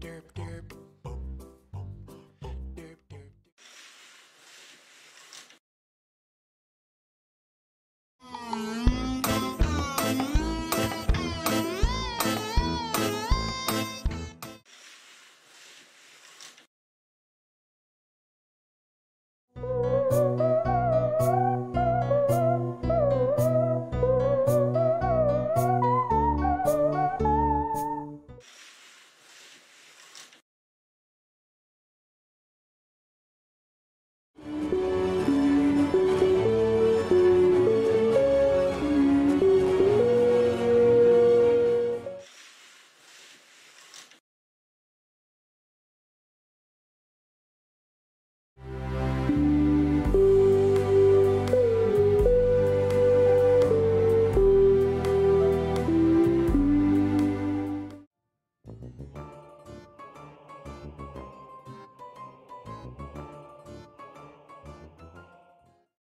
derp.